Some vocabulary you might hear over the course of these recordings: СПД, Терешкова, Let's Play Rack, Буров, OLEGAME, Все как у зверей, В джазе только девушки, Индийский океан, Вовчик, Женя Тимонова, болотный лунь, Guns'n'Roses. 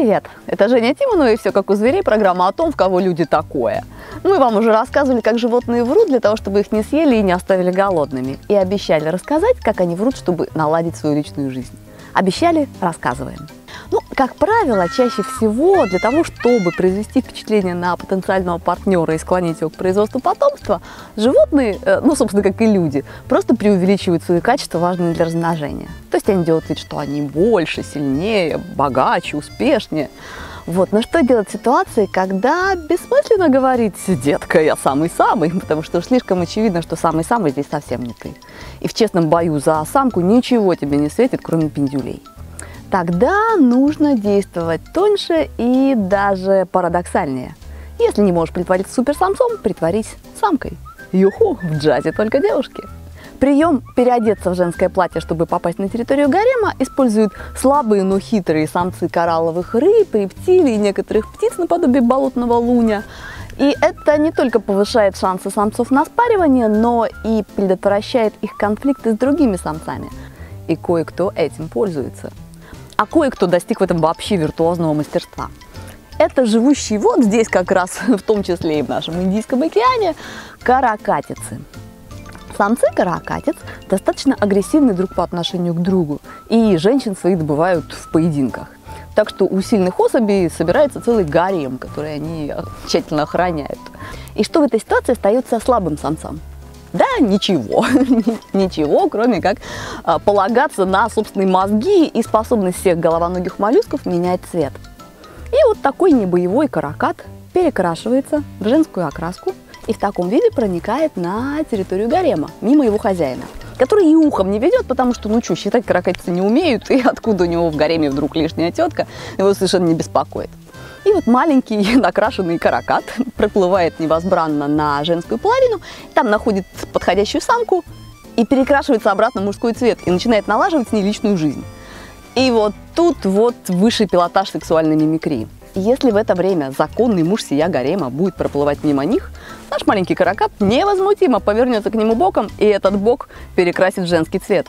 Привет! Это Женя Тимонова и «Все как у зверей» – программа о том, в кого люди такое. Мы вам уже рассказывали, как животные врут для того, чтобы их не съели и не оставили голодными. И обещали рассказать, как они врут, чтобы наладить свою личную жизнь. Обещали – рассказываем. Как правило, чаще всего для того, чтобы произвести впечатление на потенциального партнера и склонить его к производству потомства, животные, собственно, как и люди, просто преувеличивают свои качества, важные для размножения. То есть они делают вид, что они больше, сильнее, богаче, успешнее. Но что делать в ситуации, когда бессмысленно говорить: детка, я самый-самый, потому что слишком очевидно, что самый-самый здесь совсем не ты. И в честном бою за самку ничего тебе не светит, кроме пиндюлей. Тогда нужно действовать тоньше и даже парадоксальнее. Если не можешь притвориться суперсамцом, притворись самкой. Юху, в джазе только девушки. Прием переодеться в женское платье, чтобы попасть на территорию гарема, используют слабые, но хитрые самцы коралловых рыб, рептилий и некоторых птиц наподобие болотного луня. И это не только повышает шансы самцов на спаривание, но и предотвращает их конфликты с другими самцами. И кое-кто этим пользуется. А кое-кто достиг в этом вообще виртуозного мастерства. Это живущие вот здесь как раз, в том числе и в нашем Индийском океане, каракатицы. Самцы каракатиц достаточно агрессивны друг по отношению к другу, и женщин своих добывают в поединках. Так что у сильных особей собирается целый гарем, который они тщательно охраняют. И что в этой ситуации остается слабым самцам? Да, ничего, ничего, кроме как полагаться на собственные мозги и способность всех головоногих моллюсков менять цвет. И вот такой небоевой каракат перекрашивается в женскую окраску и в таком виде проникает на территорию гарема, мимо его хозяина, который и ухом не ведет, потому что, что, считать каракатицы не умеют, и откуда у него в гареме вдруг лишняя тетка, его совершенно не беспокоит. И вот маленький накрашенный каракат проплывает невозбранно на женскую половину, там находит подходящую самку и перекрашивается обратно в мужской цвет, и начинает налаживать с ней личную жизнь. И вот тут вот высший пилотаж сексуальной мимикрии. Если в это время законный муж сия гарема будет проплывать мимо них, наш маленький каракат невозмутимо повернется к нему боком, и этот бок перекрасит в женский цвет.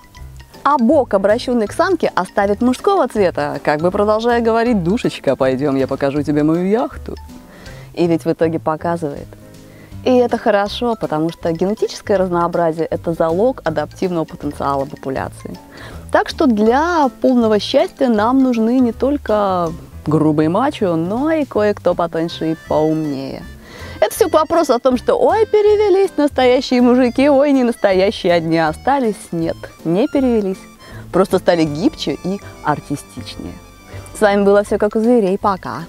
А бок, обращенный к самке, оставит мужского цвета, как бы продолжая говорить: душечка, пойдем, я покажу тебе мою яхту. И ведь в итоге показывает. И это хорошо, потому что генетическое разнообразие – это залог адаптивного потенциала популяции. Так что для полного счастья нам нужны не только грубые мачо, но и кое-кто потоньше и поумнее. Это все вопрос о том, что ой, перевелись настоящие мужики, ой, не настоящие одни остались. Нет, не перевелись. Просто стали гибче и артистичнее. С вами было «Все как у зверей». Пока!